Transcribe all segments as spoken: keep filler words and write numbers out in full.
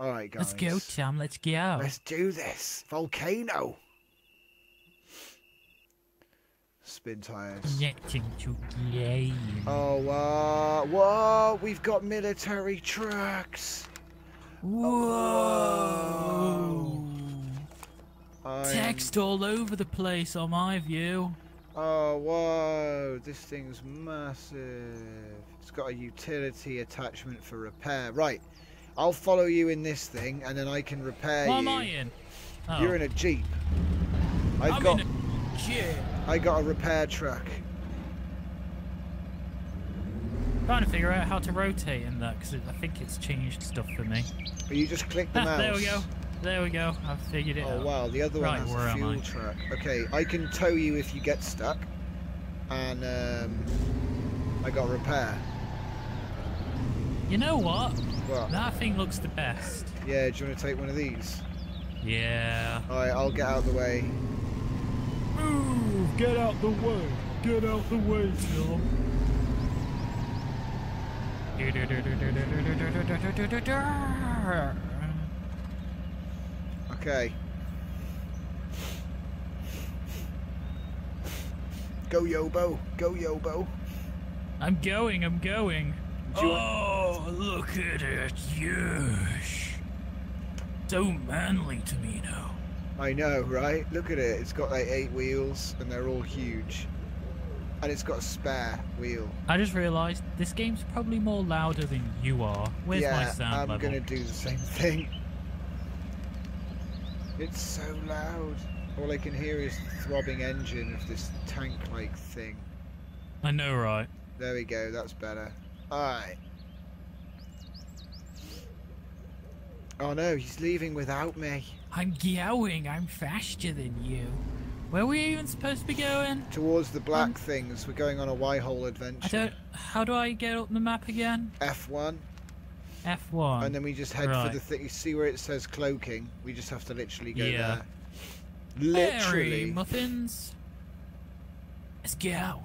All right, guys. Let's go, Tom. Let's go. Let's do this. Volcano. Spintires. Connecting to game. Oh, uh, whoa! We've got military trucks. Whoa! Oh. Text all over the place on my view. Oh, whoa! This thing's massive. It's got a utility attachment for repair. Right. I'll follow you in this thing, and then I can repair what you. What am I in? Oh. You're in a jeep. I've I'm got. In a jeep. I got a repair truck. Trying to figure out how to rotate in that because I think it's changed stuff for me. But you just click the ah, mouse. There we go. There we go. I've figured it oh, out. Oh wow! The other right, one has a fuel truck. Okay, I can tow you if you get stuck, and um, I got repair. You know what? What? That thing looks the best. Yeah, do you want to take one of these? Yeah. Alright, I'll get out of the way. Move! Get out the way! Get out the way, Phil! Okay. Go, Yobo! Go, Yobo! I'm going, I'm going! Oh, look at it, yes. So manly to me now. I know, right? Look at it. It's got like eight wheels, and they're all huge. And it's got a spare wheel. I just realised this game's probably more louder than you are. Where's yeah, my sound I'm level? I'm going to do the same thing. It's so loud. All I can hear is the throbbing engine of this tank-like thing. I know, right? There we go. That's better. Alright. Oh no, he's leaving without me. I'm going, I'm faster than you. Where are we even supposed to be going? Towards the black um, things, we're going on a Y-hole adventure. I don't, how do I get up the map again? F one. F one. And then we just head right. for the thing. You see where it says cloaking? We just have to literally go yeah. there. Literally. Harry muffins. Let's go.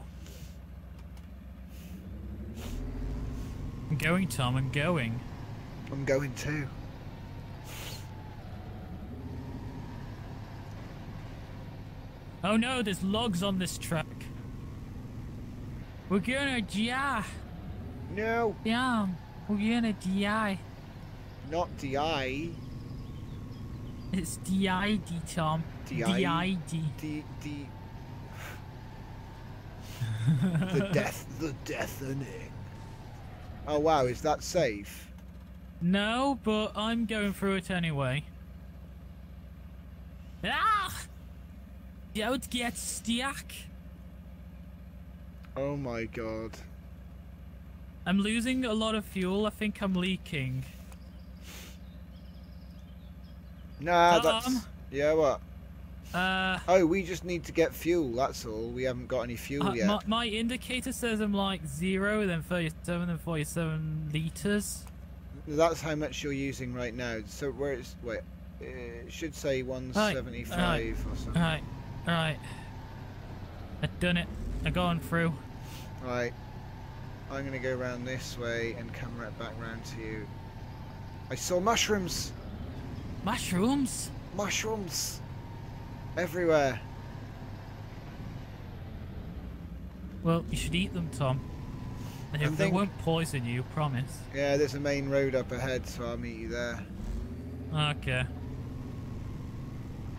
I'm going, Tom. I'm going. I'm going too. Oh no, there's logs on this track. We're gonna die. No. Yeah, we're gonna die. Not D I. It's D I D, Tom. D I D. D D. The death. The death in it. Oh wow, is that safe? No, but I'm going through it anyway. Ah! Don't get stuck! Oh my god. I'm losing a lot of fuel, I think I'm leaking. Nah, Tom. That's... Yeah, what? Uh, oh, we just need to get fuel, that's all. We haven't got any fuel uh, yet. My, my indicator says I'm like zero, then thirty-seven, then forty-seven litres. That's how much you're using right now. So where it's... Wait. It should say one seventy-five right. or something. Alright, alright. I've done it. I've gone through. Alright. I'm going to go round this way and come right back round to you. I saw mushrooms! Mushrooms? Mushrooms! Everywhere. Well, you should eat them, Tom. They, they won't poison you, promise. Yeah, there's a main road up ahead, so I'll meet you there. Okay.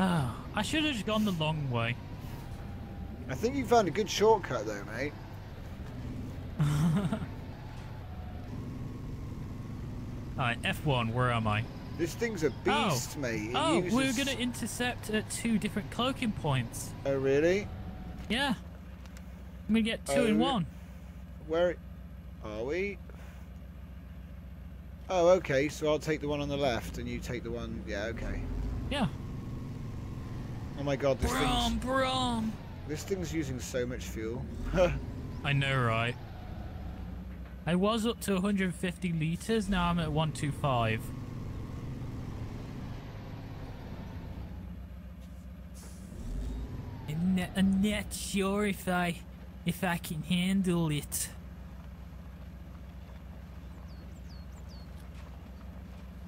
Oh, I should have just gone the long way. I think you found a good shortcut, though, mate. Alright, F one, where am I? This thing's a beast, oh. mate. It oh, uses... we're going to intercept at two different cloaking points. Oh, really? Yeah. I'm going to get two oh, in one. Where are we? Oh, okay. So I'll take the one on the left and you take the one... Yeah, okay. Yeah. Oh, my God. This brom, thing's... Brom. This thing's using so much fuel. I know, right? I was up to one hundred fifty litres. Now I'm at one twenty-five. I'm not sure if I, if I can handle it.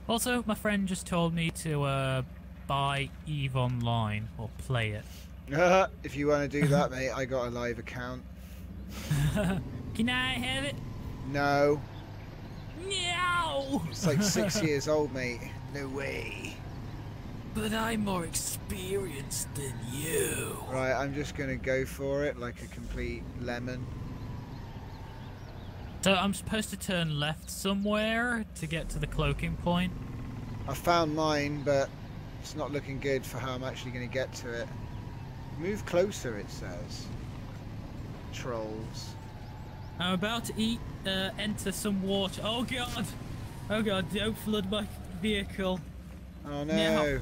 Also, my friend just told me to uh, buy EVE Online or play it. Uh, if you want to do that, mate, I got a live account. Can I have it? No. No! It's like six years old, mate. No way. But I'm more experienced than you. Right, I'm just going to go for it like a complete lemon. So I'm supposed to turn left somewhere to get to the cloaking point? I found mine, but it's not looking good for how I'm actually going to get to it. Move closer, it says. Trolls. I'm about to eat, uh, enter some water. Oh god! Oh god, don't flood my vehicle. Oh no. Now,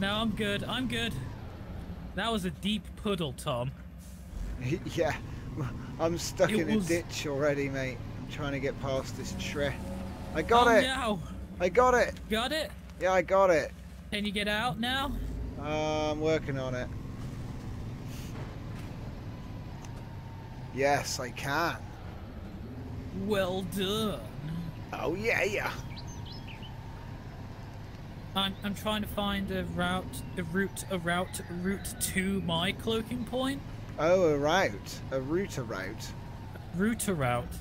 now I'm good, I'm good. That was a deep puddle, Tom. Yeah. I'm stuck it in was... a ditch already, mate. I'm trying to get past this tree. I got oh, it! No. I got it! Got it? Yeah, I got it. Can you get out now? Uh, I'm working on it. Yes, I can. Well done. Oh yeah, yeah. I'm I'm trying to find a route, a route, a route, a route to my cloaking point. Oh, a route, a route, a route, route, a route.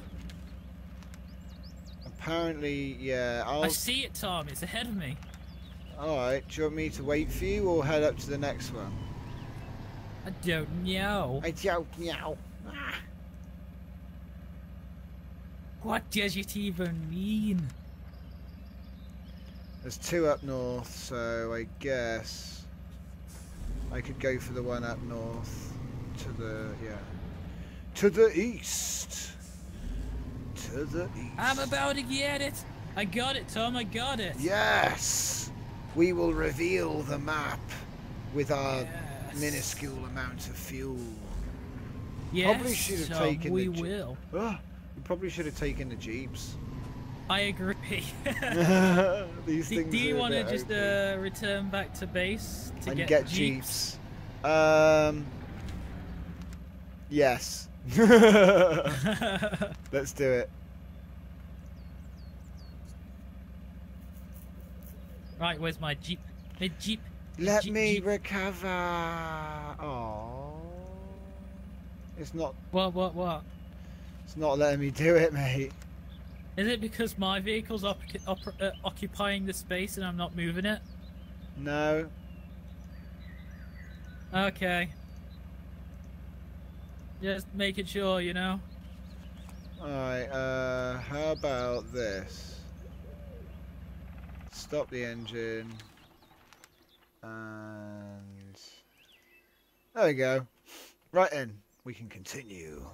Apparently, yeah. I'll... I see it, Tom. It's ahead of me. All right. Do you want me to wait for you or head up to the next one? I don't know. I don't know. Ah. What does it even mean? There's two up north, so I guess I could go for the one up north to the, yeah, to the east, to the east. I'm about to get it. I got it, Tom, I got it. Yes, we will reveal the map with our yes. minuscule amount of fuel. Yes, probably should have Tom, taken we the will. Oh. You probably should have taken the jeeps. I agree. These do, do you want to just uh, return back to base to and get, get jeeps? jeeps? Um, yes. Let's do it. Right, where's my jeep? My jeep. Let jeep, me jeep. recover. Oh, it's not. What? What? What? It's not letting me do it, mate. Is it because my vehicle's op op uh, occupying the space and I'm not moving it? No. Okay. Just making sure, you know. Alright, uh, how about this? Stop the engine. And... there we go. Right then, we can continue.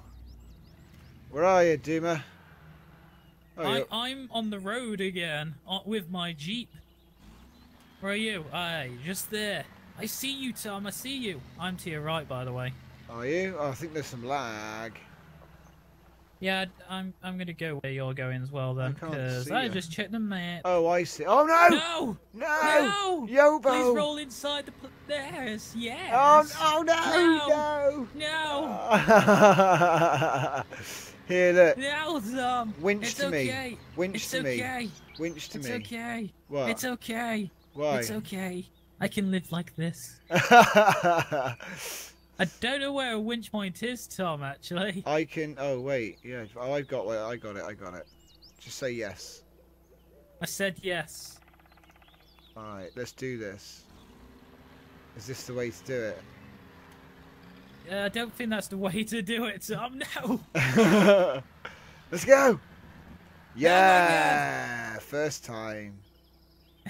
Where are you, Duma? Oh, I, I'm on the road again, with my jeep. Where are you? Aye, just there. I see you, Tom, I see you. I'm to your right, by the way. Are you? Oh, I think there's some lag. Yeah, I'm I'm going to go where you're going as well, then. I can't see I you. just checked the map. Oh, I see. Oh, no! No! No! No! Yobo! Please roll inside the... There's, yes. Oh, oh no! No! No! no. Here, look. No, Tom. Winch it's to okay. me. Winch it's to okay. me. Winch to it's me. It's okay. What? It's okay. Why? It's okay. I can live like this. I don't know where a winch point is, Tom, actually. I can... oh, wait. Yeah. Oh, I've got it. I got it. I got it. Just say yes. I said yes. All right. Let's do this. Is this the way to do it? Uh, I don't think that's the way to do it, Tom. No! Let's go! Yeah! Oh, first time.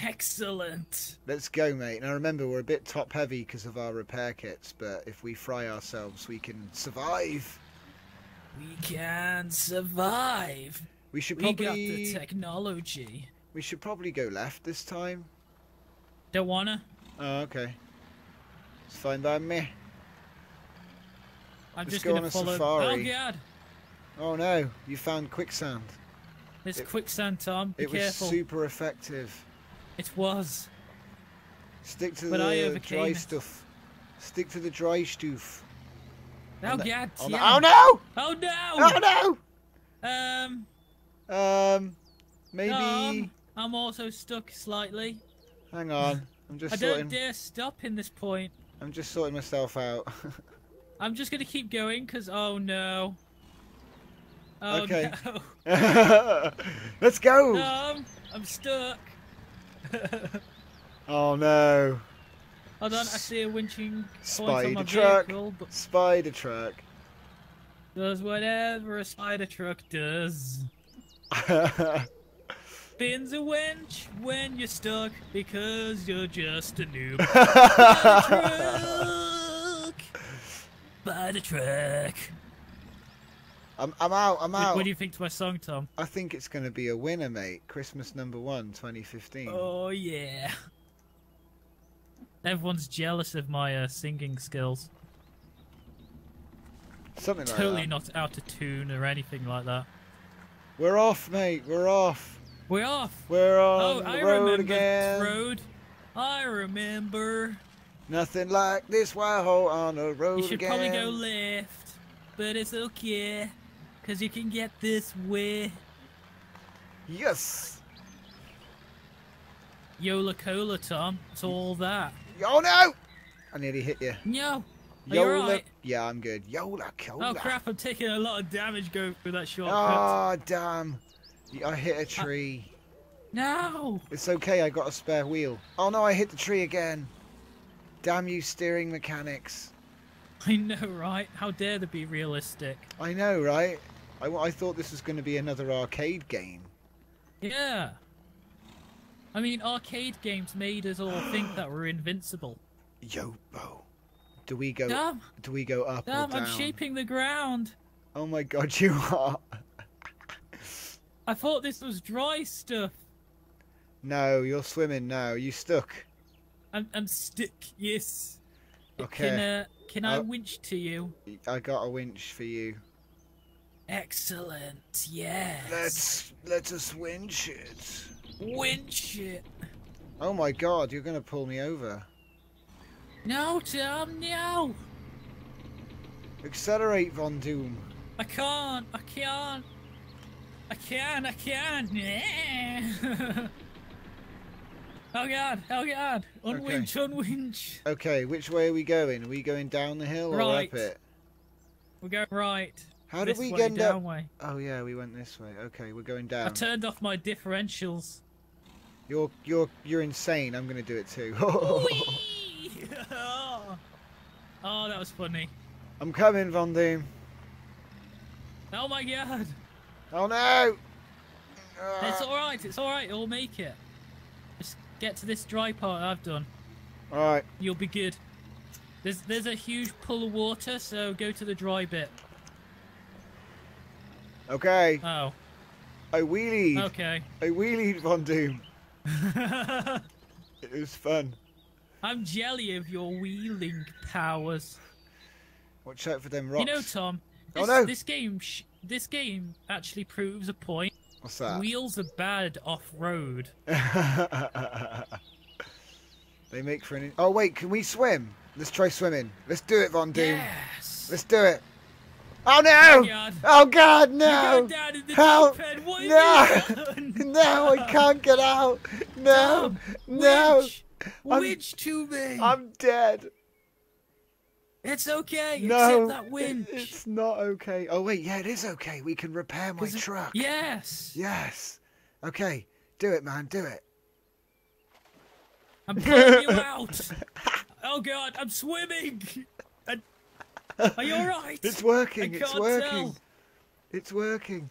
Excellent! Let's go, mate. Now remember, we're a bit top heavy because of our repair kits, but if we fry ourselves, we can survive. We can survive. We should probably... we got the technology. We should probably go left this time. Don't wanna. Oh, okay. It's fine by me. I'm Let's just go gonna on a follow... safari. Oh, God. Oh, no. You found quicksand. It's it... quicksand, Tom. Be it careful. It was super effective. It was. Stick to but the dry it. stuff. Stick to the dry stuff. Oh, the... God. Oh, yeah. no. Oh, no. Oh, no. Oh, no. Um. Um. Maybe... Um, I'm also stuck slightly. Hang on, I'm just. I sorting... don't dare stop in this point. I'm just sorting myself out. I'm just gonna keep going because oh no. Oh, okay. No. Let's go. No, I'm, I'm stuck. Oh no. Hold on, I see a winching spider point on my truck. Vehicle, but... Spider truck. Does whatever a spider truck does. Spins a winch when you're stuck because you're just a noob. Spider truck. Spider truck. I'm, I'm out, I'm out. What do you think to my song, Tom? I think it's going to be a winner, mate. Christmas number one, twenty fifteen. Oh, yeah. Everyone's jealous of my uh, singing skills. Something like totally that. Totally not out of tune or anything like that. We're off, mate. We're off. We're off. We're on oh, the I road remember again. Road. I remember. Nothing like this white hole on the road again. You should again. probably go left, but it's okay. Because you can get this way. Yes! Yola Cola, Tom. It's all that. Oh no! I nearly hit you. No! Are Yola... you alright? Yeah, I'm good. Yola Cola. Oh crap, I'm taking a lot of damage going through that shortcut. Ah, oh, damn. I hit a tree. I... No! It's okay, I got a spare wheel. Oh no, I hit the tree again. Damn you, steering mechanics. I know, right? How dare they be realistic? I know, right? I, I thought this was going to be another arcade game. Yeah. I mean, arcade games made us all think that we're invincible. Yobo. Do we go? Damn. Do we go up Damn, or down? I'm shaping the ground. Oh my god, you are. I thought this was dry stuff. No, you're swimming now. You stuck. I'm, I'm stuck. Yes. Okay. Can, uh, can I oh, winch to you? I got a winch for you. Excellent. Yes. Let's let us winch it. Winch it. Oh my god, you're gonna pull me over. No, Tom, no! Accelerate, Von Doom. I can't, I can't. I can, I can. Oh god, oh god. Unwinch, okay. unwinch. Okay, which way are we going? Are we going down the hill right. or up it? We're going right. How this did we way, end down up? Way. Oh yeah, we went this way. Okay, we're going down. I turned off my differentials. You're, you're, you're insane. I'm gonna do it too. Oh, that was funny. I'm coming, Von Doom. Oh my god. Oh no. It's alright, it's alright, it'll make it. Just get to this dry part I've done. Alright. You'll be good. There's, there's a huge pool of water, so go to the dry bit. Okay. Oh. I wheelied. Okay. I wheelied, Von Doom. It was fun. I'm jelly of your wheeling powers. Watch out for them rocks. You know, Tom. This, oh no! This game, sh this game actually proves a point. What's that? Wheels are bad off-road. They make for an. Oh wait, can we swim? Let's try swimming. Let's do it, Von Doom. Yes. Let's do it. Oh no! Oh god, oh, god no! You're down in the Help! Deep end. What have you done? No, I can't get out. No, Tom, no. Winch. I'm, winch to me! I'm dead. It's okay. No, accept that winch. It, it's not okay. Oh wait, yeah, it is okay. We can repair my truck. It, yes. Yes. Okay, do it, man. Do it. I'm pulling you out. Oh god, I'm swimming. I, are you all right? It's working. I it's working. Tell. It's working.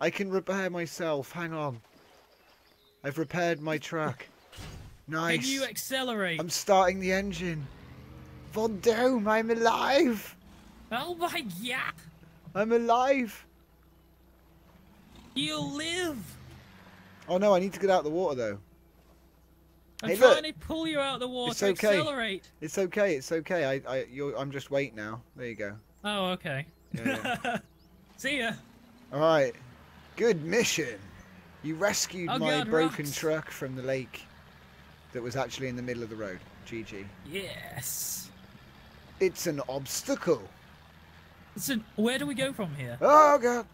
I can repair myself. Hang on. I've repaired my truck. Nice. Can you accelerate? I'm starting the engine. Von Doom, I'm alive. Oh my god. I'm alive. You live. Oh no, I need to get out of the water though. I'm hey, trying look. to pull you out of the water. It's okay. Accelerate. It's okay. It's okay. I, I, you're, I'm just wait now. There you go. Oh okay. Yeah, yeah. See ya. All right. Good mission. You rescued oh, my god, broken rocks. truck from the lake. That was actually in the middle of the road. G G. Yes. It's an obstacle. It's an, where do we go from here? Oh god.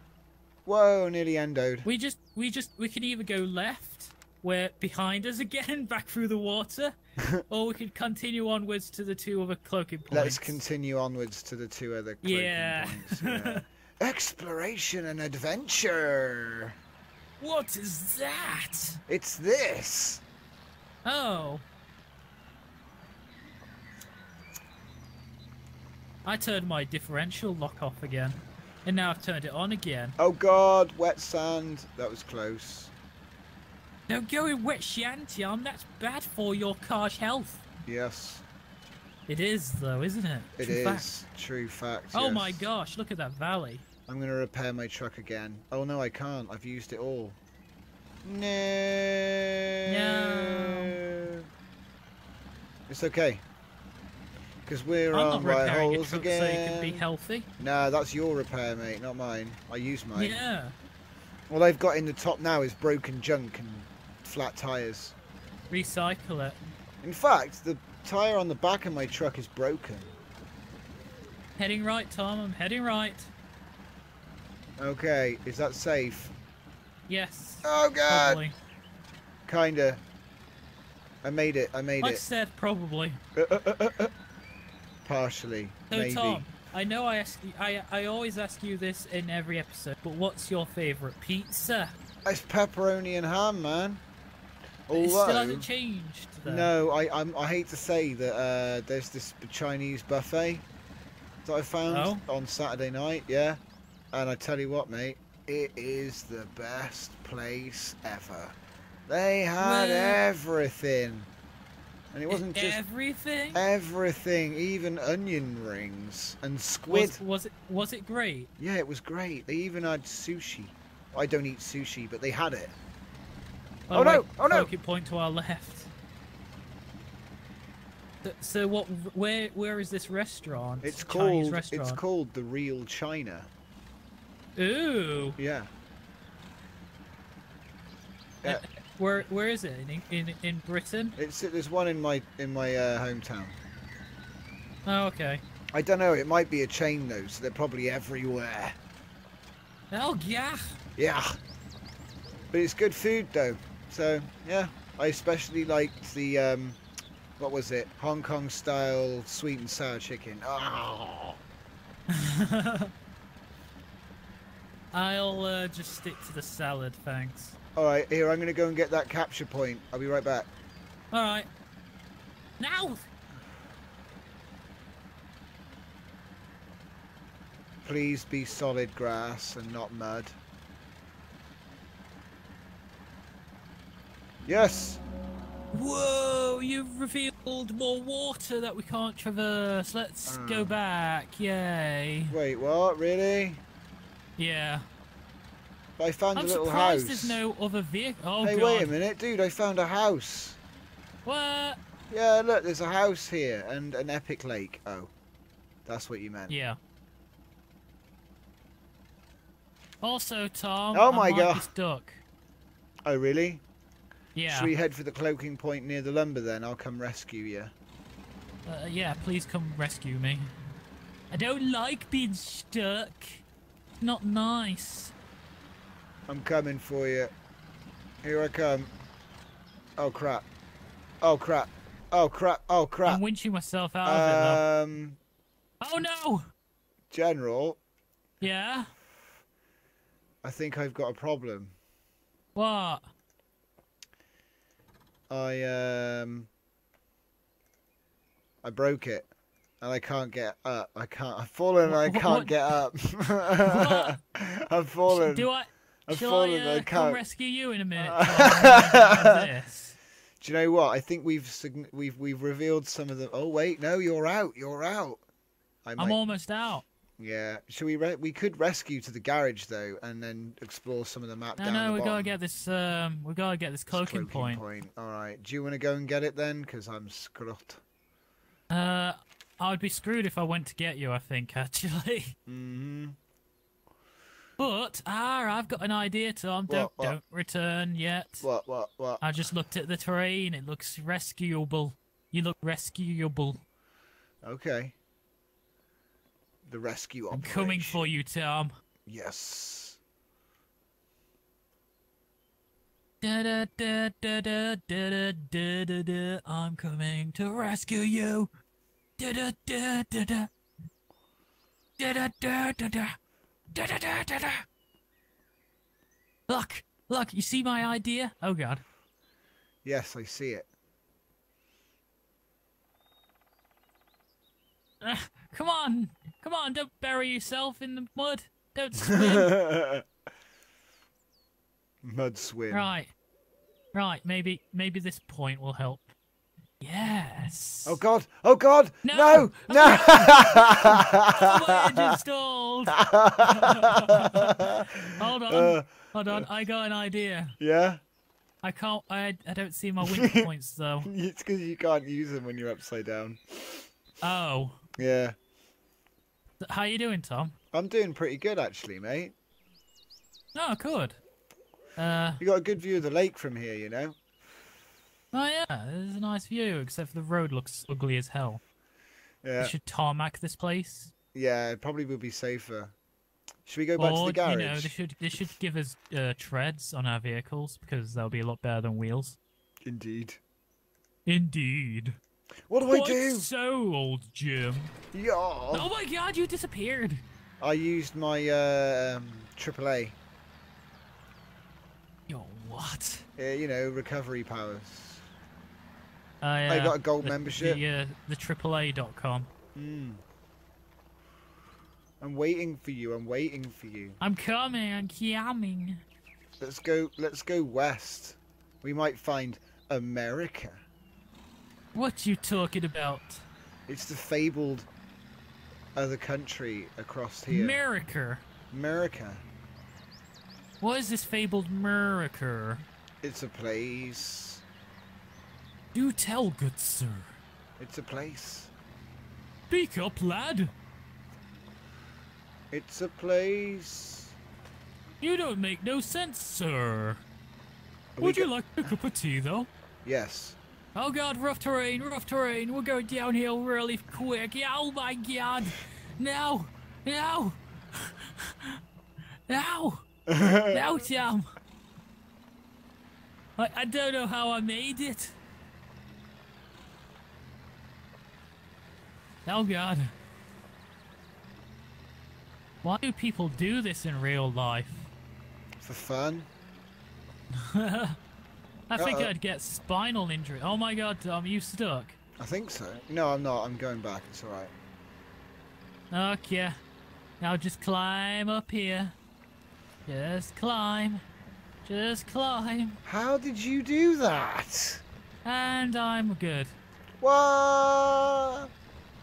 Whoa, nearly endoed. We just, we just, we can either go left we're behind us again, back through the water, or we could continue onwards to the two other cloaking points. Let's continue onwards to the two other cloaking yeah. points. Yeah. Exploration and adventure. What is that? It's this. Oh. I turned my differential lock off again, and now I've turned it on again. Oh God, wet sand. That was close. Don't go in wet shantyarm, that's bad for your car's health. Yes. It is though, isn't it? It true is, fact. true fact, yes. Oh my gosh, look at that valley. I'm going to repair my truck again. Oh no, I can't, I've used it all. No. No. It's okay. Because we're I'm on right holes again. So you can be healthy. No, that's your repair, mate, not mine. I use mine. Yeah. All I've got in the top now is broken junk and flat tires. Recycle it. In fact, the tire on the back of my truck is broken. Heading right, Tom. I'm heading right. Okay, is that safe? Yes. Oh God. Probably. Kinda. I made it. I made like it. I said probably. Uh, uh, uh, uh. Partially. So maybe. Tom, I know I ask you, I I always ask you this in every episode, but what's your favourite pizza? It's pepperoni and ham, man. Although, it still hasn't changed, though. No, I I'm, I hate to say that uh, there's this Chinese buffet that I found oh. on Saturday night, yeah. And I tell you what, mate, it is the best place ever. They had well, everything. And it wasn't just... Everything? Everything, even onion rings and squid. Was, was, it, was it great? Yeah, it was great. They even had sushi. I don't eat sushi, but they had it. Oh, oh no! Oh no! Broken point to our left. So, so what? Where? Where is this restaurant? It's called. Chinese restaurant. It's called The Real China. Ooh. Yeah. yeah. Uh, where? Where is it? In in in Britain? It's there's one in my in my uh, hometown. Oh okay. I don't know. It might be a chain though, so they're probably everywhere. Oh yeah. Yeah. But it's good food though. So yeah, I especially liked the um, what was it? Hong Kong style sweet and sour chicken. Oh. I'll uh, just stick to the salad, thanks. All right, here I'm gonna go and get that capture point. I'll be right back. All right. Now. Please be solid grass and not mud. Yes! Whoa, you've revealed more water that we can't traverse. Let's uh, go back. Yay. Wait, what? Really? Yeah. But I found I'm a little house. I'm surprised there's no other vehicle. Oh, hey, God. Wait a minute, dude, I found a house. What? Yeah, look, there's a house here and an epic lake. Oh, that's what you meant. Yeah. Also, Tom, oh my I might God. be stuck. Oh, really? Yeah. Should we head for the cloaking point near the lumber then? I'll come rescue you. Uh, yeah, please come rescue me. I don't like being stuck. It's not nice. I'm coming for you. Here I come. Oh crap. Oh crap. Oh crap. Oh crap. I'm winching myself out of um, it though. Oh no! General. Yeah? I think I've got a problem. What? I um I broke it and I can't get up. I can't. I've fallen. What, and I can't what? get up. I've fallen. Do I? I've shall fallen. I, uh, I can't rescue you in a minute. Uh, Do you know what? I think we've we've we've revealed some of the. Oh wait, no, you're out. You're out. I might... I'm almost out. Yeah. Should we? Re we could rescue to the garage though, and then explore some of the map. No, down no, the we bottom. gotta get this. Um, we gotta get this cloaking, cloaking point. point. All right. Do you want to go and get it then? Because I'm screwed. Uh, I'd be screwed if I went to get you. I think actually. Mm-hmm. But ah, I've got an idea, Tom. What, don't what? don't return yet. What? What? What? I just looked at the terrain. It looks rescuable. You look rescuable. Okay. The rescue operation. I'm coming for you, Tom. Yes. Da da da da da da da da da. I'm coming to rescue you. Da da da da da. Da da da da da. Da da da da da. Look, look. You see my idea? Oh God. Yes, I see it. Uh, come on, come on! Don't bury yourself in the mud. Don't swim. Mud swim. Right, right. Maybe, maybe this point will help. Yes. Oh God! Oh God! No! No! Oh, no. The voyage is stalled. Hold on, uh, hold on. I got an idea. Yeah. I can't. I I don't see my winch points though. It's because you can't use them when you're upside down. Oh. Yeah. How you doing, Tom? I'm doing pretty good, actually, mate. Oh, good. Uh, you got a good view of the lake from here, you know? Oh, yeah. There's a nice view, except for the road looks ugly as hell. Yeah. We should tarmac this place. Yeah, it probably would be safer. Should we go back or, to the garage? you know, they should, they should give us uh, treads on our vehicles, because they'll be a lot better than wheels. Indeed. Indeed. What do Quite I do? So old, Jim. Yeah. Oh my God, you disappeared. I used my uh, triple A. Your what? Uh, you know, recovery powers. Uh, yeah, I got a gold the, membership. The, uh, the triple A dot com. Mm. I'm waiting for you. I'm waiting for you. I'm coming. I'm coming. Let's go. Let's go west. We might find America. What you talking about? It's the fabled other country across here. America. America. What is this fabled America? It's a place. Do tell, good sir. It's a place. Speak up, lad. It's a place. You don't make no sense, sir. Are Would you like a cup of tea, though? Yes. Oh God, rough terrain, rough terrain. We're going downhill really quick. Oh my God. No, no, no, no, Tom. I, I don't know how I made it. Oh God. Why do people do this in real life? For fun. I think Uh-oh. I'd get spinal injury. Oh my God, Tom, you stuck? I think so. No, I'm not. I'm going back. It's all right. Okay. Now just climb up here. Just climb. Just climb. How did you do that? And I'm good. Whoa!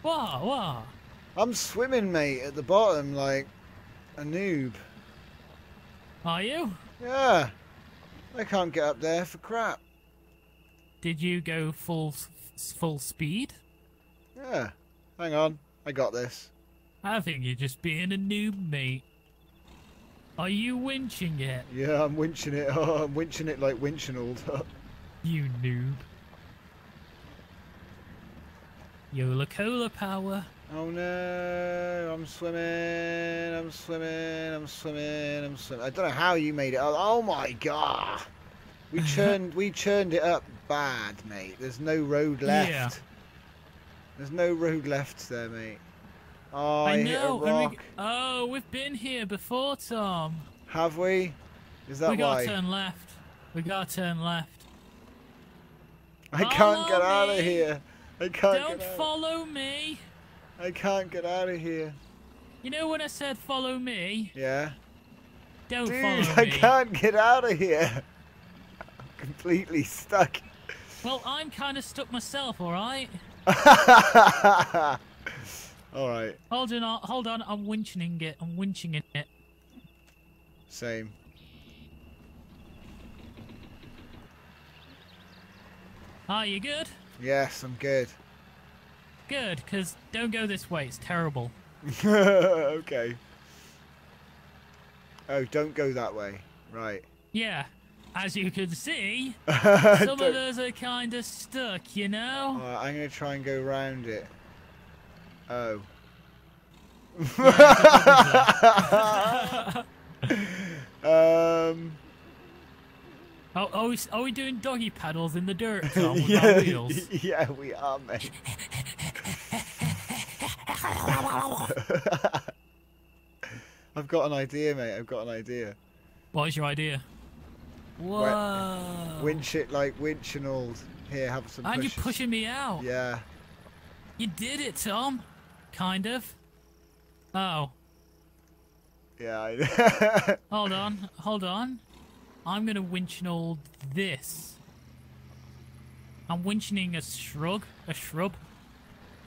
Whoa, whoa. I'm swimming, mate, at the bottom like a noob. Are you? Yeah. I can't get up there for crap. Did you go full full speed? Yeah. Hang on. I got this. I think you're just being a noob, mate. Are you winching it? Yeah, I'm winching it. Oh, I'm winching it like winching all up. You noob. Yola Cola power. Oh no, I'm swimming, I'm swimming, I'm swimming, I'm swimming. I don't know how you made it. Oh, oh my God. We churned we churned it up bad, mate. There's no road left. Yeah. There's no road left there, mate. Oh, I, I know. Hit a rock. We, oh, we've been here before, Tom. Have we? Is that we gotta why? We got to turn left. We got to turn left. I follow can't get me. out of here. I can't Don't get out. follow me. I can't get out of here. You know when I said follow me? Yeah. Don't Dude, follow me. I can't get out of here. I'm completely stuck. Well, I'm kind of stuck myself, all right? All right. Hold on, hold on. I'm winching it. I'm winching it. Same. Are you good? Yes, I'm good. Good, because don't go this way, it's terrible. Okay. Oh, don't go that way. Right. Yeah. As you can see, some of those are kind of stuck, you know? Uh, I'm going to try and go round it. Oh. Yeah, um. Oh, Oh, are we, are we doing doggy paddles in the dirt, Tom, with yeah, our wheels? Yeah, we are, mate. I've got an idea, mate. I've got an idea. What is your idea? Whoa. Winch it like winch and all. Here, have some pushes. And you're pushing me out. Yeah. You did it, Tom. Kind of. Oh. Yeah. I... hold on. Hold on. I'm going to winch and all this. I'm winching a shrub. A shrub.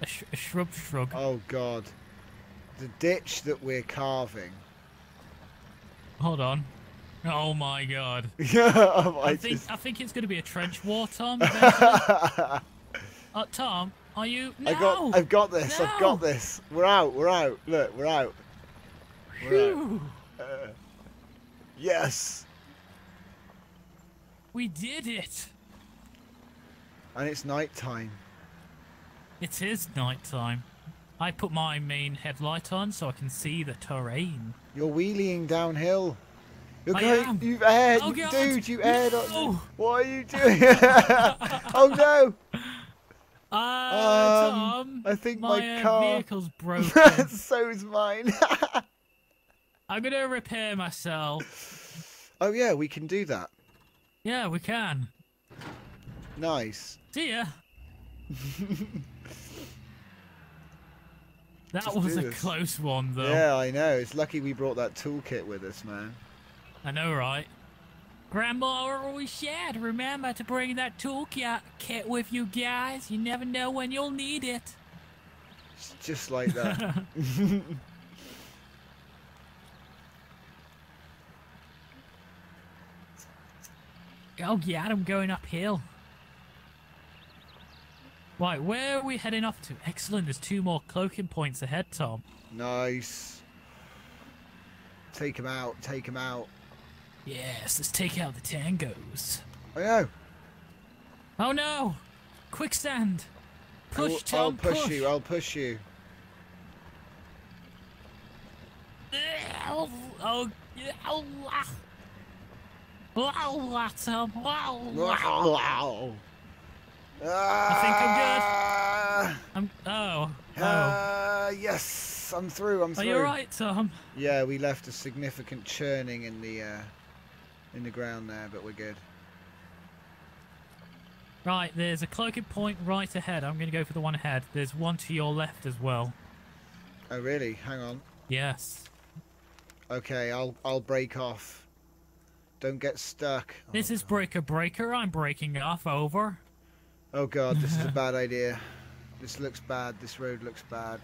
A, sh a shrub shrug. Oh, God. The ditch that we're carving. Hold on. Oh, my God. oh, my I, think, just... I think it's going to be a trench war, Tom. uh, Tom, are you... No! I got, I've got this. No! I've got this. We're out. We're out. Look, we're out. We're out. Uh, yes. We did it. And it's night time. It is night time. I put my main headlight on so I can see the terrain. You're wheeling downhill. You're I going. Am. You've aired, oh, dude. You aired. No. On, what are you doing? oh no! Uh, um, Tom, I think my, my car uh, vehicle's broken. so is mine. I'm gonna repair myself. Oh yeah, we can do that. Yeah, we can. Nice. See ya. That Just was a this. close one, though. Yeah, I know. It's lucky we brought that toolkit with us, man. I know, right? Grandma always said, remember to bring that toolkit with you guys. You never know when you'll need it. Just like that. Oh, yeah, I'm going uphill. Right, where are we heading off to? Excellent, there's two more cloaking points ahead, Tom. Nice. Take him out, take him out. Yes, let's take out the tangos. I know. Oh no! Quicksand! Push, I'll, Tom, I'll push, push you, I'll push you. Oh, oh, oh, oh, Tom. Oh, oh. I think I'm good. I'm, oh. oh. Uh, yes, I'm through. I'm through. Are you all right, Tom? Yeah, we left a significant churning in the uh, in the ground there, but we're good. Right, there's a cloaking point right ahead. I'm going to go for the one ahead. There's one to your left as well. Oh really? Hang on. Yes. Okay, I'll I'll break off. Don't get stuck. This oh, is God. breaker breaker. I'm breaking off. Over. Oh God, this is a bad idea. This looks bad. This road looks bad.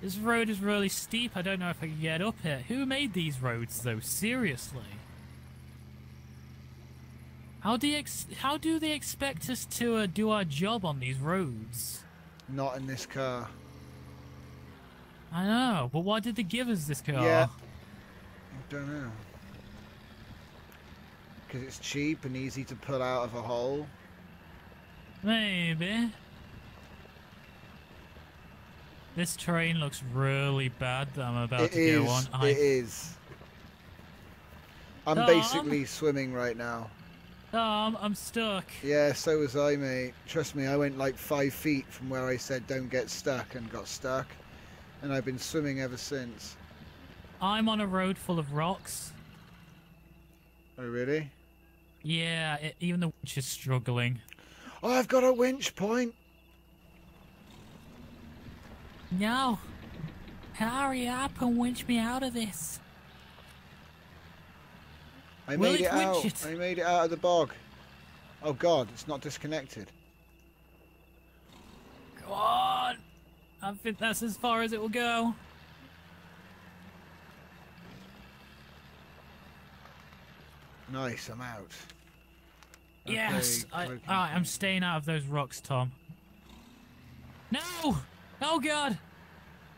This road is really steep. I don't know if I can get up here. Who made these roads, though? Seriously. How do you ex how do they expect us to uh, do our job on these roads? Not in this car. I know, but why did they give us this car? Yeah. I don't know. Because it's cheap and easy to pull out of a hole. Maybe. This terrain looks really bad that I'm about it to is, go on. I... It is. I'm Tom, basically swimming right now. Tom, I'm stuck. Yeah, so was I, mate. Trust me, I went like five feet from where I said don't get stuck and got stuck. And I've been swimming ever since. I'm on a road full of rocks. Oh, really? Yeah, it, even the winch is struggling. Oh, I've got a winch point. No. Hurry up and winch me out of this. I Will made it, it out. It? I made it out of the bog. Oh, God, it's not disconnected. Come on. I think that's as far as it will go. Nice, I'm out. Okay, yes, I, all right, I'm staying out of those rocks, Tom. No! Oh God!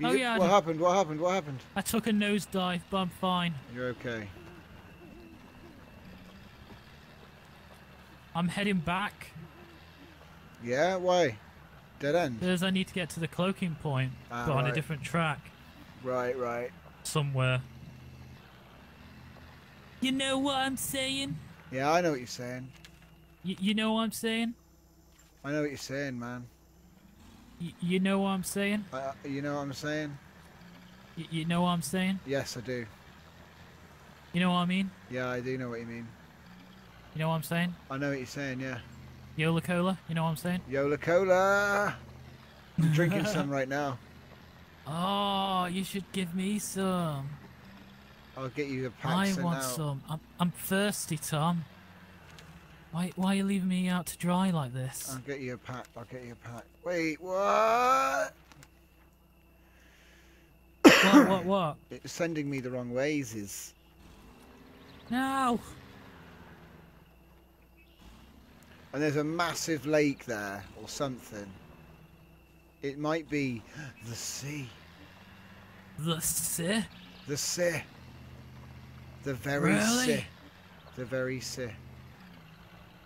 You oh yeah. What happened? What happened? What happened? I took a nosedive, but I'm fine. You're okay. I'm heading back. Yeah, why? Dead end. Because I need to get to the cloaking point, ah, but right. on a different track. Right, right. Somewhere. You know what I'm saying? Yeah, I know what you're saying. Y you know what I'm saying? I know what you're saying, man. Y you know what I'm saying? Uh, you know what I'm saying? Y you know what I'm saying? Yes, I do. You know what I mean? Yeah, I do know what you mean. You know what I'm saying? I know what you're saying, yeah. Yola Cola, you know what I'm saying? Yola Cola! I'm drinking some right now. Oh, you should give me some. I'll get you a pack. I want out. some. I'm, I'm thirsty, Tom. Why, why are you leaving me out to dry like this? I'll get you a pack. I'll get you a pack. Wait, what? What, what, what? It's sending me the wrong ways. Is. No. And there's a massive lake there, or something. It might be the sea. The sea? The sea. The very really? sea. The very sea.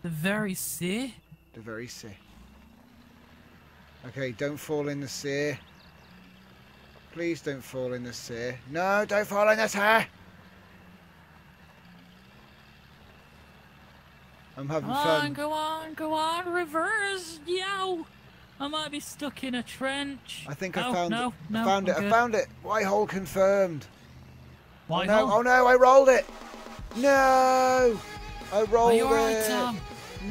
The very sea? The very sea. Okay, don't fall in the sea. Please don't fall in the sea. No, don't fall in the sea! I'm having go fun. Go on, go on, go on, reverse, yo! I might be stuck in a trench. I think I oh, found no, it. No, I found I'm it. Good. I found it. Whitehole confirmed. Whitehole? Oh no, oh no, I rolled it. No! I rolled it. Are you alright, Tom?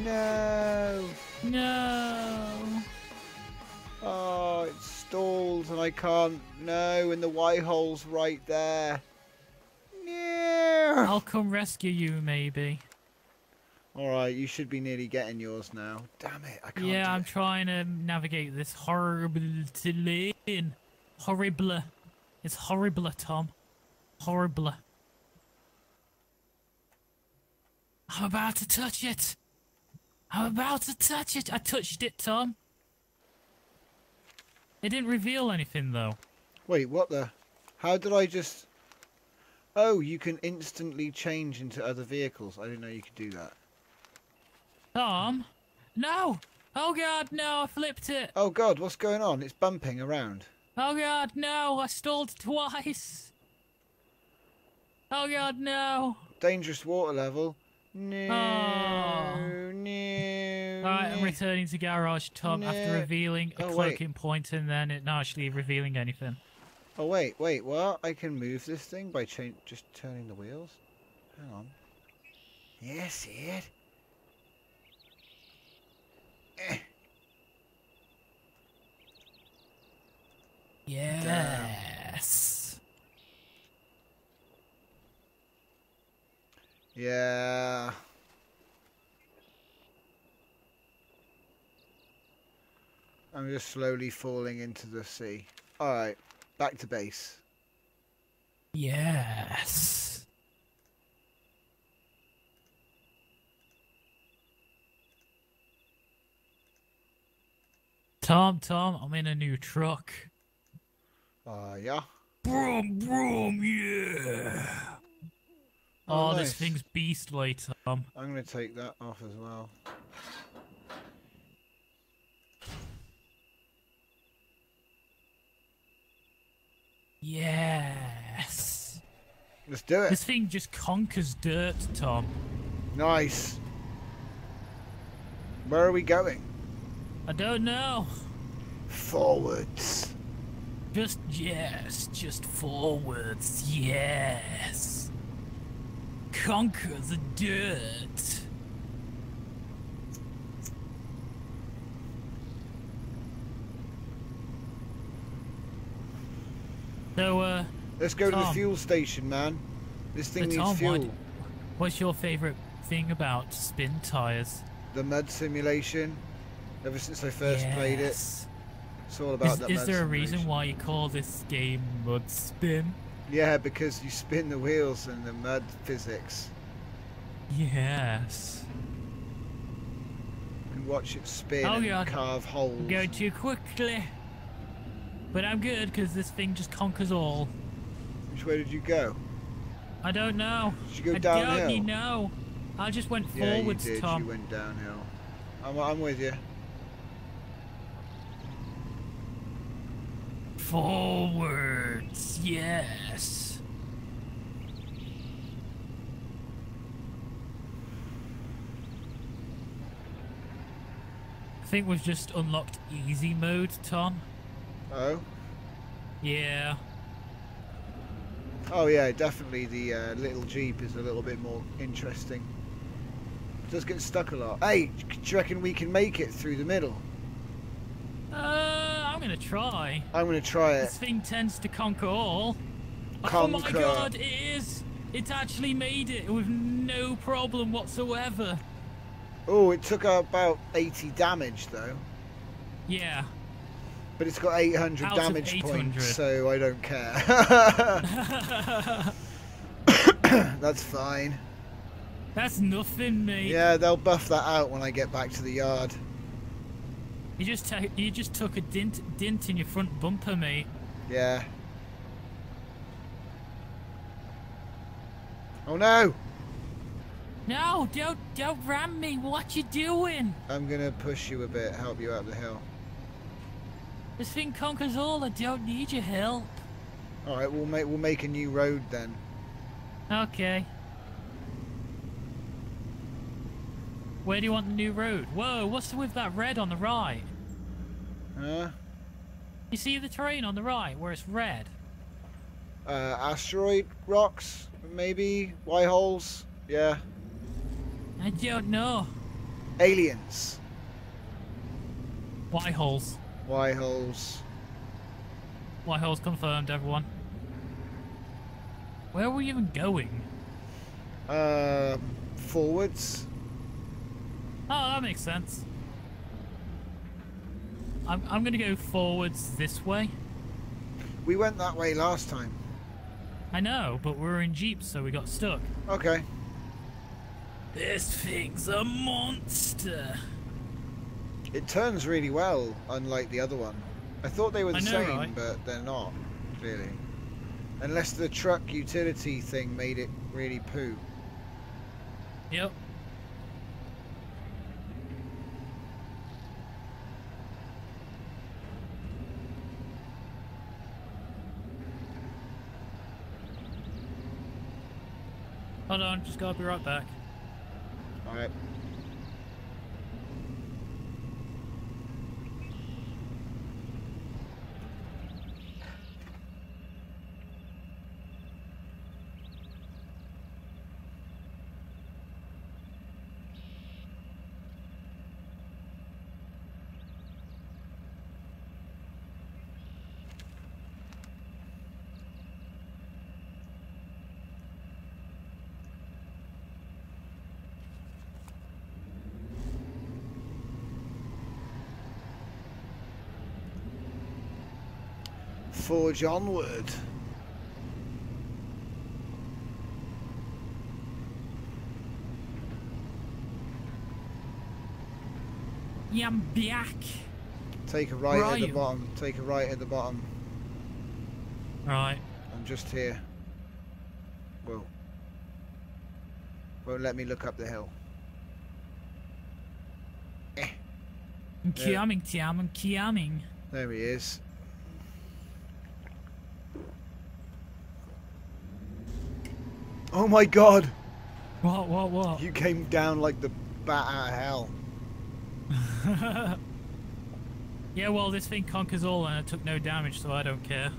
No. No. Oh, it stalls and I can't. No, and the Whitehole's right there. No. I'll come rescue you, maybe. Alright, you should be nearly getting yours now. Damn it, I can't. Yeah, I'm it. trying to navigate this horrible terrain. Horrible. It's horrible, Tom. Horrible. I'm about to touch it. I'm about to touch it. I touched it, Tom. It didn't reveal anything, though. Wait, what the? How did I just... Oh, you can instantly change into other vehicles. I didn't know you could do that. Tom? No! Oh god, no, I flipped it! Oh god, what's going on? It's bumping around. Oh god, no, I stalled twice! Oh god, no! Dangerous water level. No, oh. no, Alright, I'm returning to Garage, Tom, no. after revealing a oh, cloaking wait. point and then it not actually revealing anything. Oh wait, wait, what? I can move this thing by cha just turning the wheels? Hang on. Yes, yeah, it. Yes. Damn. Yeah. I'm just slowly falling into the sea. All right, back to base. Yes. Tom, Tom, I'm in a new truck. Ah, uh, yeah. Brum, brum, yeah. Oh, oh nice. This thing's beastly, Tom. I'm gonna take that off as well. Yes. Let's do it. This thing just conquers dirt, Tom. Nice. Where are we going? I don't know. Forwards. Just yes, just forwards, yes. Conquer the dirt. So, uh... let's go Tom, to the fuel station, man. This thing needs Tom, fuel. What, what's your favourite thing about Spintires? The mud simulation. Ever since I first yes. played it, it's all about is, that. Is mud there simulation. a reason why you call this game Mud Spin? Yeah, because you spin the wheels and the mud physics. Yes. You can watch it spin oh, and God. carve holes. I'm going too quickly, but I'm good because this thing just conquers all. Which way did you go? I don't know. Did you go downhill? I don't know. I just went yeah, forwards, you did. Tom. You went downhill. I'm, I'm with you. Forwards, yes. think we've just unlocked easy mode, Tom. Oh? Yeah. Oh yeah, definitely the uh, little Jeep is a little bit more interesting. It does get stuck a lot. Hey, do you reckon we can make it through the middle? Uh, I'm going to try. I'm going to try it. This thing tends to conquer all. Conquer. Oh my god, it is. It's actually made it with no problem whatsoever. Oh, it took about eighty damage though. Yeah. But it's got eight hundred out damage eight hundred. Points, so I don't care. That's fine. That's nothing, mate. Yeah, they'll buff that out when I get back to the yard. You just you just took a dint dint in your front bumper, mate. Yeah. Oh no! No, don't don't ram me. What you doing? I'm gonna push you a bit, help you up the hill. This thing conquers all. I don't need your help. All right, we'll make we'll make a new road then. Okay. Where do you want the new road? Whoa, what's with that red on the right? Huh? You see the terrain on the right where it's red? Uh, asteroid rocks, maybe? Y holes? Yeah. I don't know. Aliens. Y holes. Y holes. Y holes confirmed, everyone. Where were we even going? Uh, forwards. Oh, that makes sense. I'm I'm gonna go forwards this way. We went that way last time. I know, but we were in jeeps, so we got stuck. Okay. This thing's a monster. It turns really well, unlike the other one. I thought they were the I know, same, right? But they're not, really. Unless the truck utility thing made it really poo. Yep. Hold on, just gotta be right back. Alright. Forge onward. Yeah, I'm back. Take a right Where at the you? bottom. Take a right at the bottom. Right. I'm just here. Whoa. Won't let me look up the hill. Eh. I'm coming, Tiam. I'm coming. There he is. Oh my god! What, what, what? You came down like the bat out of hell. Yeah, well, this thing conquers all and it took no damage, so I don't care.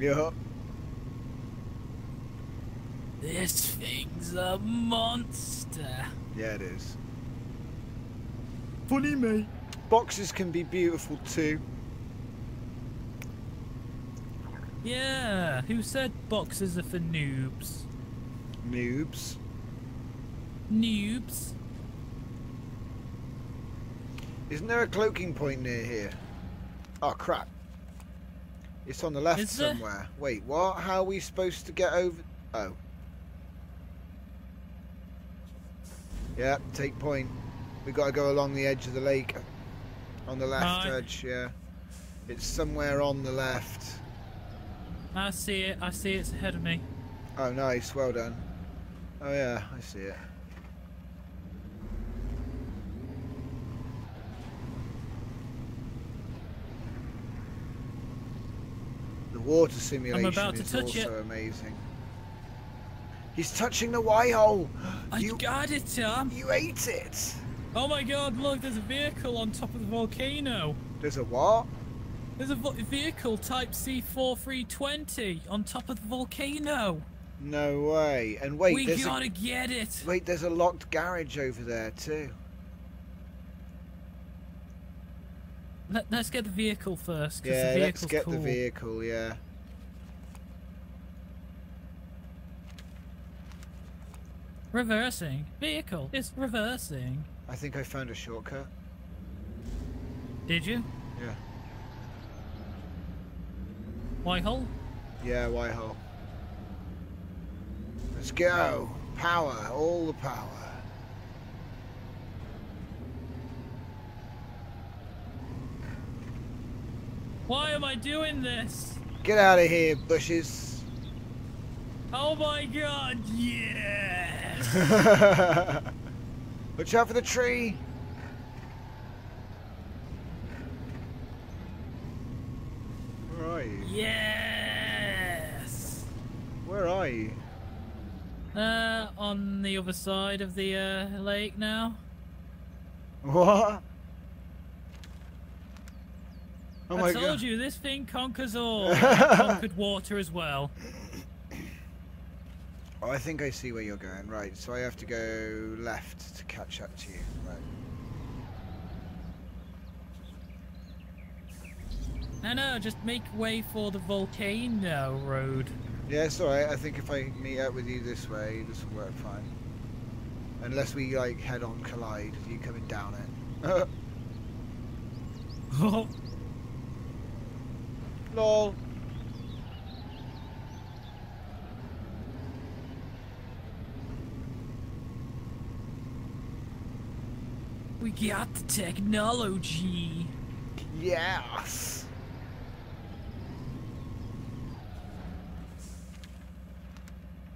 Yeah. This thing's a monster. Yeah, it is. Funny, mate. Boxes can be beautiful too. Yeah, who said boxes are for noobs? Noobs. Noobs. Isn't there a cloaking point near here? Oh crap. It's on the left Is somewhere. There? Wait, what? How are we supposed to get over? Oh. Yeah, take point. We gotta go along the edge of the lake. On the left uh, edge, yeah. It's somewhere on the left. I see it, I see it's ahead of me. Oh nice, well done. Oh yeah, I see it. The water simulation is also it. amazing. He's touching the Y hole! I you, got it, Tom! You ate it! Oh my god, look, there's a vehicle on top of the volcano. There's a what? There's a vehicle type C forty-three twenty on top of the volcano. No way. And wait, we gotta a... get it. Wait, there's a locked garage over there too. Let, let's get the vehicle first. Yeah, the let's get cool. the vehicle, yeah. Reversing. Vehicle is reversing. I think I found a shortcut. Did you? Yeah. Whitehall? Yeah, Whitehall. Let's go. Power. All the power. Why am I doing this? Get out of here, bushes. Oh my god, yes! Watch out for the tree! Where are you? Yes! Where are you? Uh, on the other side of the uh, lake now. What? Oh I told God. you, this thing conquers all. Conquered water as well. Oh, I think I see where you're going. Right, so I have to go left to catch up to you. Right. No, no, just make way for the volcano road. Yeah, it's alright. I think if I meet up with you this way, this will work fine. Unless we, like, head-on collide with you coming down it. Oh. Lol. We got the technology. Yes.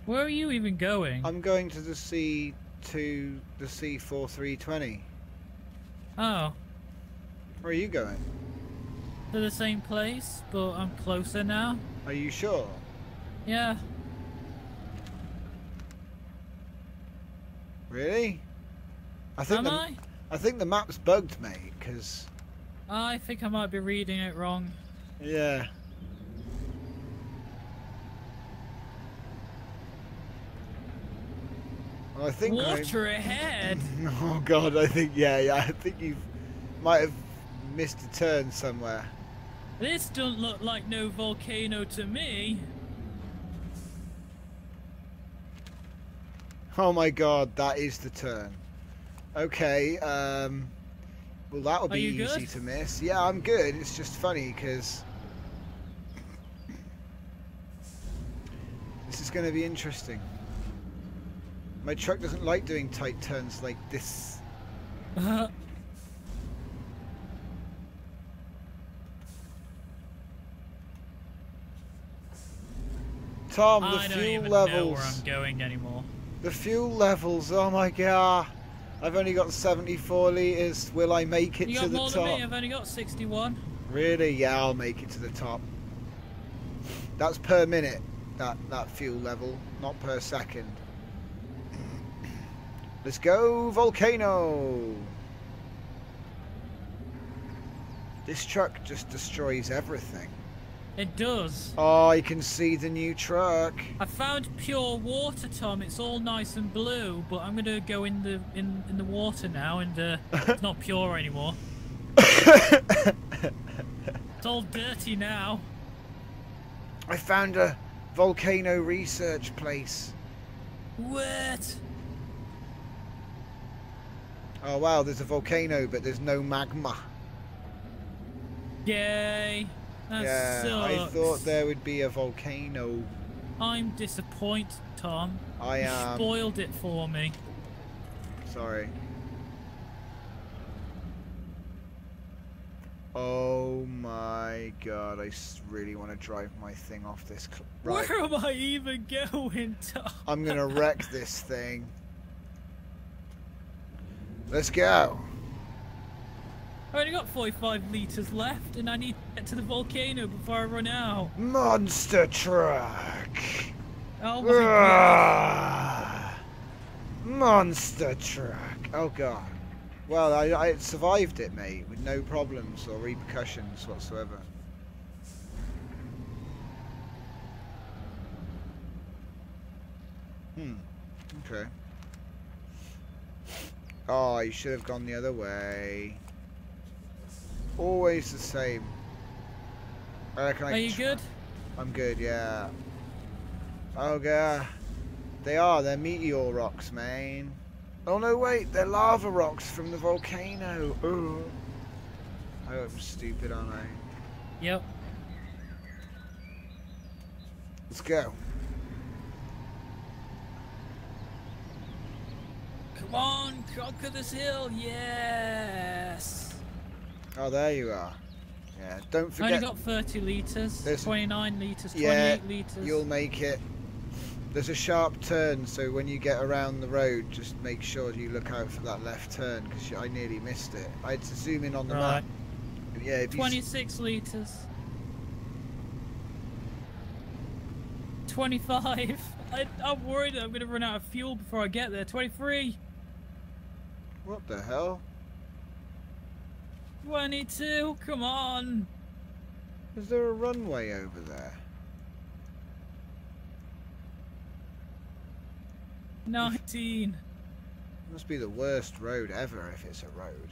Where are you even going? I'm going to the C to the C forty-three twenty. Oh. Where are you going? To the same place, but I'm closer now. Are you sure? Yeah. Really? I think Am the, I? I think the map's bugged me, because... I think I might be reading it wrong. Yeah. Well, I think Water I'm... ahead! Oh god, I think, yeah, yeah, I think you might have missed a turn somewhere. This don't look like no volcano to me. Oh my god, that is the turn. Okay, um, well that'll be easy to miss. Yeah, I'm good. It's just funny because this is going to be interesting. My truck doesn't like doing tight turns like this. Uh-huh. Tom, the I don't fuel even levels. know where I'm going anymore. The fuel levels. Oh my god! I've only got seventy-four liters. Will I make it you to the top? You got more than me. I've only got sixty-one. Really? Yeah, I'll make it to the top. That's per minute. That that fuel level, not per second. Let's go, volcano! This truck just destroys everything. It does. Oh, you can see the new truck. I found pure water, Tom. It's all nice and blue, but I'm gonna go in the in in the water now, and uh, it's not pure anymore. It's all dirty now. I found a volcano research place. What? Oh wow, there's a volcano, but there's no magma. Yay. That yeah, sucks. I thought there would be a volcano. I'm disappointed, Tom. I am. You spoiled it for me. Sorry. Oh my god, I really want to drive my thing off this. Right. Where am I even going, Tom? I'm going to wreck this thing. Let's go. I've only got forty-five litres left, and I need to get to the volcano before I run out. Monster truck! Oh my god. Monster truck. Oh god. Well, I, I survived it, mate, with no problems or repercussions whatsoever. Hmm. Okay. Oh, you should have gone the other way. Always the same. I reckon I Are you good? I'm good, yeah. Oh, God. They are. They're meteor rocks, man. Oh, no, wait. They're lava rocks from the volcano. Ooh. I hope I'm stupid, aren't I? Yep. Let's go. Come on, conquer this hill. Yes. Oh, there you are. Yeah, don't forget. I only got thirty litres, There's... twenty-nine litres, yeah, twenty-eight litres. You'll make it. There's a sharp turn, so when you get around the road, just make sure you look out for that left turn, because I nearly missed it. I had to zoom in on the right. map. Yeah, if twenty-six litres. twenty-five. I, I'm worried that I'm going to run out of fuel before I get there. twenty-three. What the hell? twenty-two. Come on. Is there a runway over there? nineteen. Must be the worst road ever if it's a road.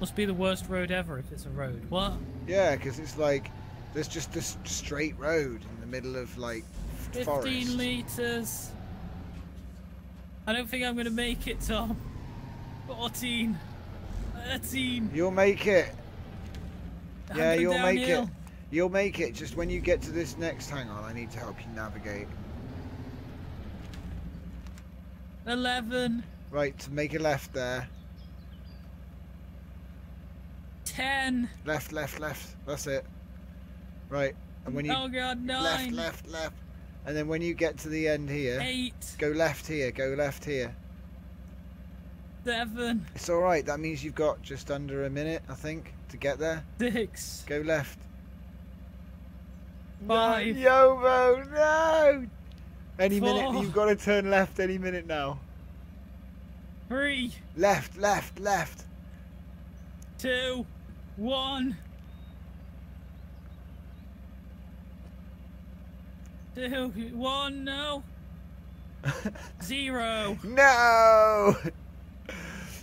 Must be the worst road ever if it's a road. What? Yeah, because it's like there's just this straight road in the middle of like forest. fifteen litres. I don't think I'm going to make it, Tom. fourteen. thirteen. You'll make it. Yeah, you'll make it. You'll make it. Just when you get to this next, hang on, I need to help you navigate. eleven. Right, make a left there. ten. Left, left, left. That's it. Right, and when you oh god, nine. Left, left, left, and then when you get to the end here, eight. Go left here. Go left here. seven. It's all right. That means you've got just under a minute, I think, to get there. six. Go left. five. No, Yobo, no! Any Four. Minute, you've got to turn left any minute now. three. Left, left, left. two. one. two. one, no. zero. No!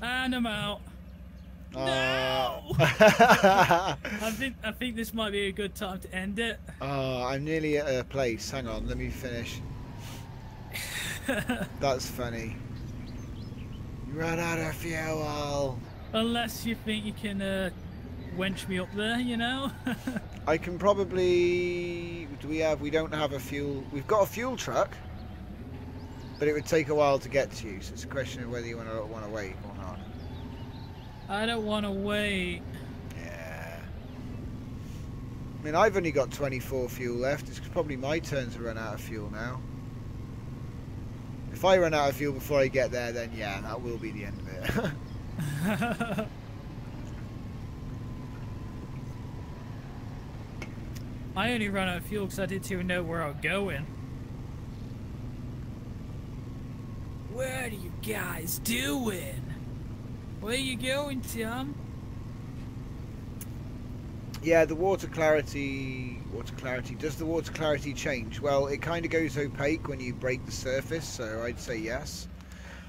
And I'm out. No! I think I think this might be a good time to end it. Oh, I'm nearly at a place. Hang on, let me finish. That's funny. You run out of fuel. Unless you think you can uh, wench me up there, you know. I can probably. Do we have? We don't have a fuel. We've got a fuel truck, but it would take a while to get to you. So it's a question of whether you want to want to wait or not. I don't want to wait. Yeah. I mean, I've only got twenty-four fuel left. It's probably my turn to run out of fuel now. If I run out of fuel before I get there, then yeah, that will be the end of it. I only ran out of fuel because I didn't even know where I was going. Where are you guys doing? Where are you going, Tom? Yeah, the water clarity... Water clarity... Does the water clarity change? Well, it kind of goes opaque when you break the surface, so I'd say yes.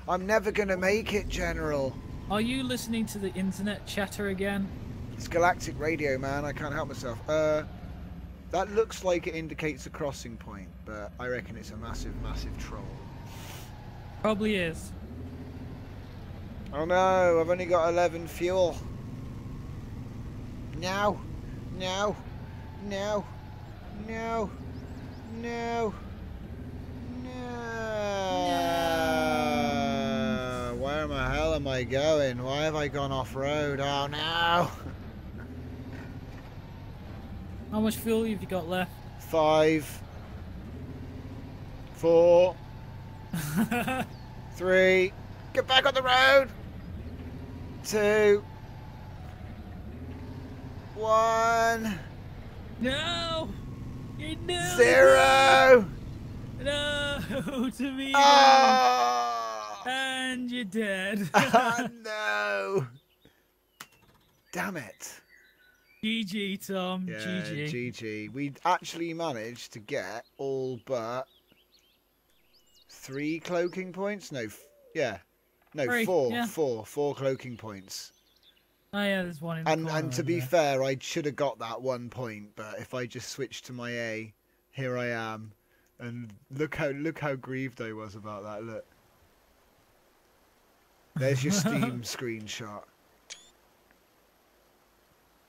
I'm never going to make it, General. Are you listening to the internet chatter again? It's galactic radio, man. I can't help myself. Uh, that looks like it indicates a crossing point, but I reckon it's a massive, massive troll. Probably is. Oh no, I've only got eleven fuel. No, no, no, no, no, no. Where in the hell am I going? Why have I gone off road? Oh no. How much fuel have you got left? Five. Four. Three. Get back on the road. Two. One. No. No. Zero. No. To me. Oh. And you're dead. Oh, no. Damn it. G G, Tom. Yeah, G G. G G. We actually managed to get all but three cloaking points. No, f yeah. No, three, four, yeah. four, four cloaking points. Oh, yeah, there's one in the and, corner, and to be there. fair, I should have got that one point, but if I just switched to my A, here I am. And look how look how grieved I was about that, look. There's your Steam screenshot.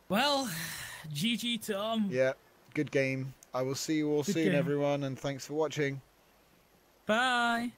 Well, G G, Tom. Yeah, good game. I will see you all good soon, game. everyone, and thanks for watching. Bye.